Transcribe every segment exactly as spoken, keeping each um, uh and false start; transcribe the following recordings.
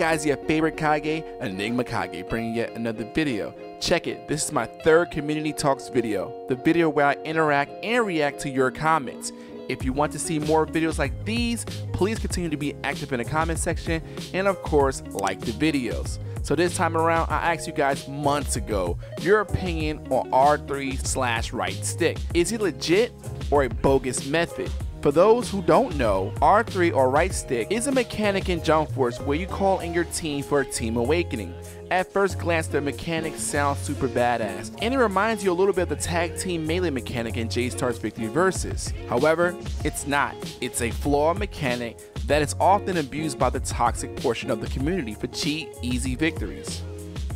guys, your favorite Kage, Enigma Kage, bringing yet another video. Check it, this is my third Community Talks video, the video where I interact and react to your comments. If you want to see more videos like these, please continue to be active in the comment section and of course, like the videos. So this time around, I asked you guys months ago, your opinion on R three slash right stick. Is he legit or a bogus method? For those who don't know, R three or right stick is a mechanic in Jump Force where you call in your team for a team awakening. At first glance, the mechanic sounds super badass, and it reminds you a little bit of the tag team melee mechanic in J Star's Victory Versus. However, it's not. It's a flawed mechanic that is often abused by the toxic portion of the community for cheap, easy victories.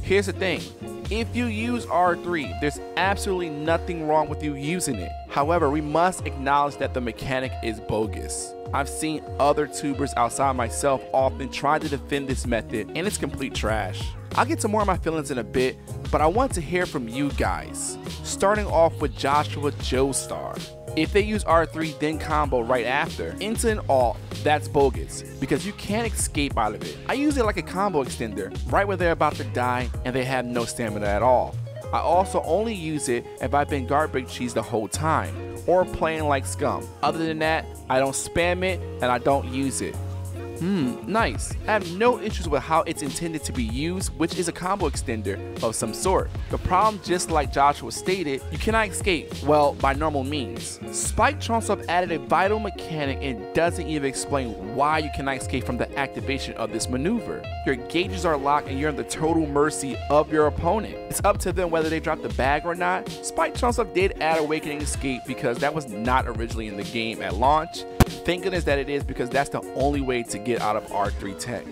Here's the thing. If you use R three, there's absolutely nothing wrong with you using it. However, we must acknowledge that the mechanic is bogus. I've seen other tubers outside myself often try to defend this method, and it's complete trash. I'll get to more of my feelings in a bit, but I want to hear from you guys. Starting off with Joshua Joestar. If they use R three then combo right after into an alt, that's bogus because you can't escape out of it. I use it like a combo extender right where they're about to die and they have no stamina at all. I also only use it if I've been garbage cheese the whole time or playing like scum. Other than that, I don't spam it and I don't use it. Hmm, nice. I have no issues with how it's intended to be used, which is a combo extender of some sort. The problem, just like Joshua stated, you cannot escape, well, by normal means. Spike Chunsoft added a vital mechanic and doesn't even explain why you cannot escape from the activation of this maneuver. Your gauges are locked and you're in the total mercy of your opponent. It's up to them whether they drop the bag or not. Spike Chunsoft did add Awakening Escape because that was not originally in the game at launch. Thank goodness that it is because that's the only way to get out of R three tech.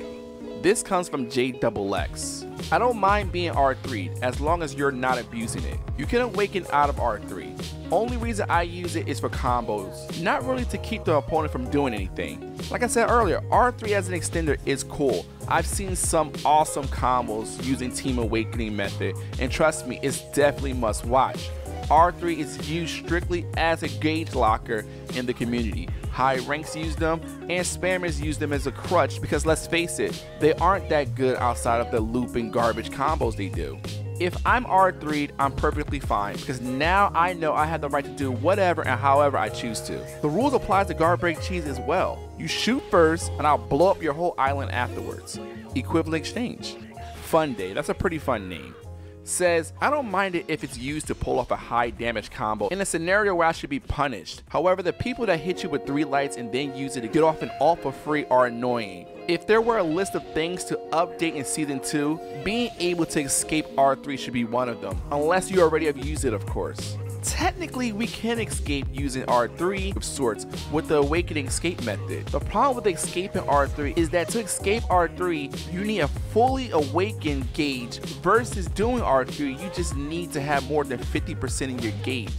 This comes from J X X. I don't mind being R three as long as you're not abusing it. You can awaken out of R three. Only reason I use it is for combos, not really to keep the opponent from doing anything. Like I said earlier, R three as an extender is cool. I've seen some awesome combos using Team Awakening method, and trust me, it's definitely must watch. R three is used strictly as a gauge locker in the community. High ranks use them and spammers use them as a crutch because let's face it, they aren't that good outside of the looping garbage combos they do. If I'm R three'd, I'm perfectly fine because now I know I have the right to do whatever and however I choose to. The rules apply to guard break cheese as well. You shoot first and I'll blow up your whole island afterwards. Equivalent exchange. Fun Day, that's a pretty fun name. Says, I don't mind it if it's used to pull off a high damage combo in a scenario where I should be punished. However, the people that hit you with three lights and then use it to get off an all for free are annoying. If there were a list of things to update in season two, being able to escape R three should be one of them, unless you already have used it, of course. Technically, we can escape using R three of sorts with the Awakening Escape method. The problem with escaping R three is that to escape R three, you need a fully awakened gauge versus doing R three, you just need to have more than fifty percent in your gauge.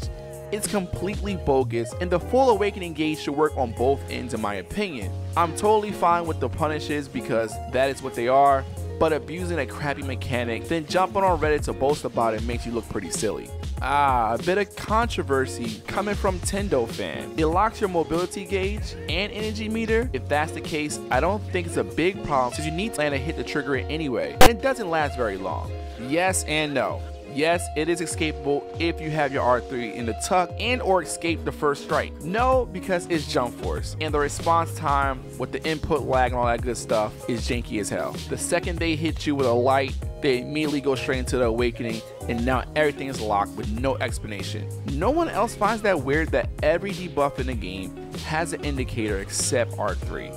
It's completely bogus, and the full awakening gauge should work on both ends in my opinion. I'm totally fine with the punishes because that is what they are, but abusing a crappy mechanic, then jumping on Reddit to boast about it makes you look pretty silly. Ah, a bit of controversy coming from Tendo fan. It locks your mobility gauge and energy meter. If that's the case, I don't think it's a big problem since you need to land and hit the trigger anyway. And it doesn't last very long. Yes and no. Yes, it is escapable if you have your R three in the tuck and or escape the first strike. No, because it's Jump Force and the response time with the input lag and all that good stuff is janky as hell. The second they hit you with a light, they immediately go straight into the awakening and now everything is locked with no explanation. No one else finds that weird that every debuff in the game has an indicator except R three.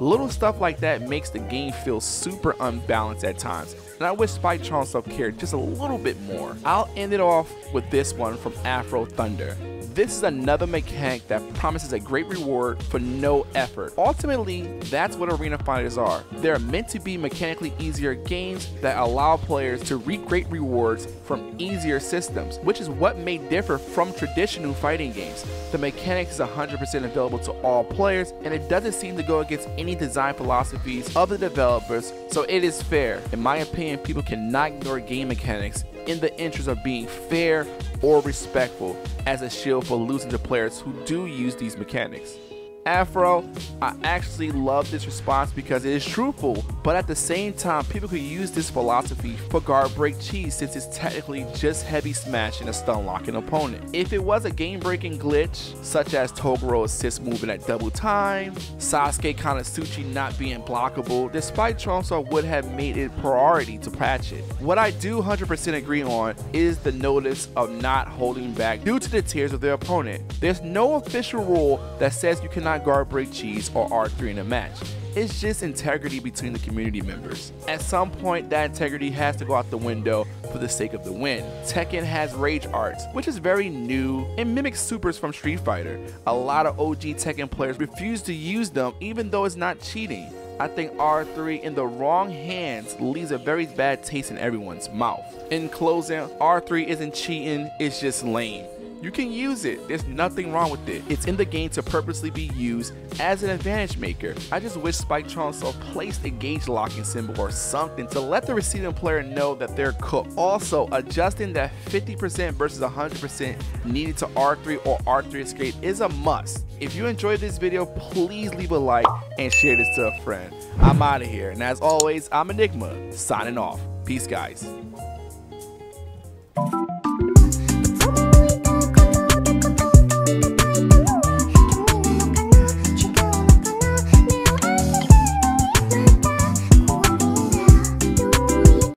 Little stuff like that makes the game feel super unbalanced at times. And I wish Spike Chunsoft cared just a little bit more. I'll end it off with this one from Afro Thunder. This is another mechanic that promises a great reward for no effort. Ultimately, that's what arena fighters are. They're meant to be mechanically easier games that allow players to reap great rewards from easier systems, which is what may differ from traditional fighting games. The mechanic is one hundred percent available to all players, and it doesn't seem to go against any design philosophies of the developers, so it is fair. In my opinion, people cannot ignore game mechanics in the interest of being fair or respectful as a shield for losing to players who do use these mechanics. Afro, I actually love this response because it is truthful, but at the same time, people could use this philosophy for guard break cheese since it's technically just heavy smashing a stun locking opponent. If it was a game breaking glitch, such as Toguro assist moving at double time, Sasuke Kanesuchi not being blockable, then Spike Chunsoft would have made it priority to patch it. What I do one hundred percent agree on is the notice of not holding back due to the tears of their opponent. There's no official rule that says you cannot guard break cheese or R three in a match. It's just integrity between the community members. At some point, that integrity has to go out the window for the sake of the win. Tekken has rage arts, which is very new and mimics supers from Street Fighter. A lot of O G Tekken players refuse to use them even though it's not cheating. I think R three in the wrong hands leaves a very bad taste in everyone's mouth. In closing, R three isn't cheating, it's just lame. You can use it, there's nothing wrong with it. It's in the game to purposely be used as an advantage maker. I just wish Spike Chunsoft placed a gauge locking symbol or something to let the receiving player know that they're cooked. Also, adjusting that fifty percent versus one hundred percent needed to R three or R three escape is a must. If you enjoyed this video, please leave a like and share this to a friend. I'm out of here, and as always, I'm Enigma, signing off. Peace, guys.